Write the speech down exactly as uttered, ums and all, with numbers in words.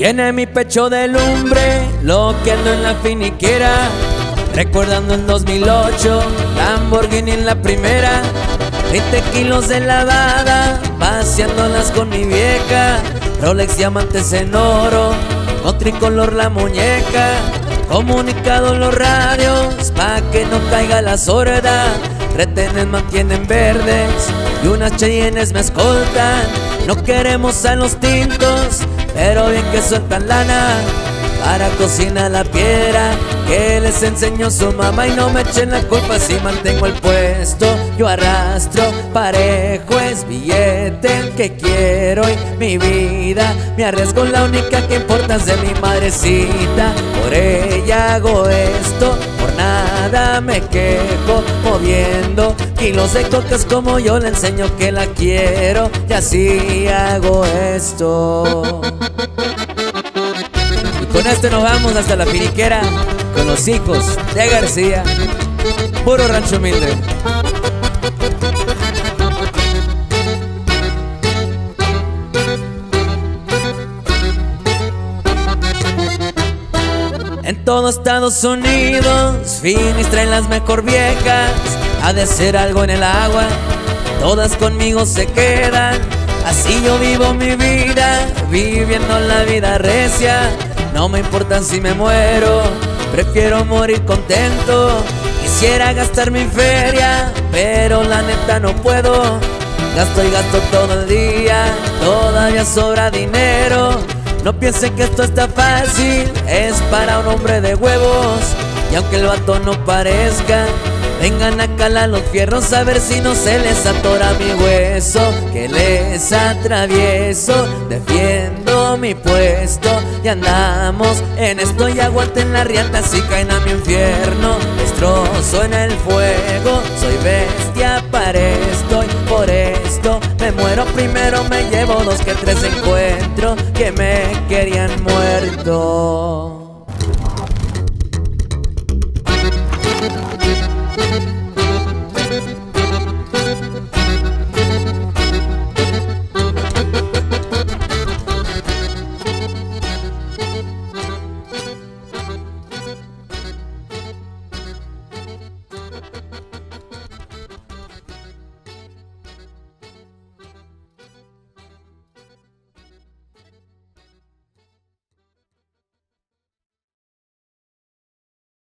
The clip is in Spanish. Tiene mi pecho de lumbre, lo que ando en la finiquera, recordando en dos mil ocho, Lamborghini en la primera, veinte kilos de lavada, paseándolas con mi vieja, Rolex diamantes en oro, con tricolor la muñeca, comunicado en los radios, pa' que no caiga la sorda, retenes mantienen verdes, y unas Cheyennes me escoltan, no queremos a los tintos, pero bien que sueltan lana, para cocinar la piedra, que les enseñó su mamá. Y no me echen la culpa si mantengo el puesto, yo arrastro parejo, es billete el que quiero y mi vida me arriesgo, la única que importa es de mi madrecita, por ella hago esto, por nada me quejo, moviendo kilos de cocas como yo le enseño que la quiero, y así hago esto. Con esto nos vamos hasta la finiquera, con los hijos de García, puro Rancho Humilde. En todo Estados Unidos, finis traen las mejor viejas, ha de ser algo en el agua, todas conmigo se quedan, así yo vivo mi vida, viviendo la vida recia. No me importa si me muero, prefiero morir contento. Quisiera gastar mi feria, pero la neta no puedo. Gasto y gasto todo el día, todavía sobra dinero. No piensen que esto está fácil, es para un hombre de huevos. Y aunque el vato no parezca, vengan a calar los fierros a ver si no se les atora mi hueso, que les atravieso, defiendo mi puesto. Y andamos en esto y aguanten la riata si caen a mi infierno, destrozo en el fuego, soy bestia para esto y por esto me muero. Primero me llevo dos que tres encuentro que me querían muerto.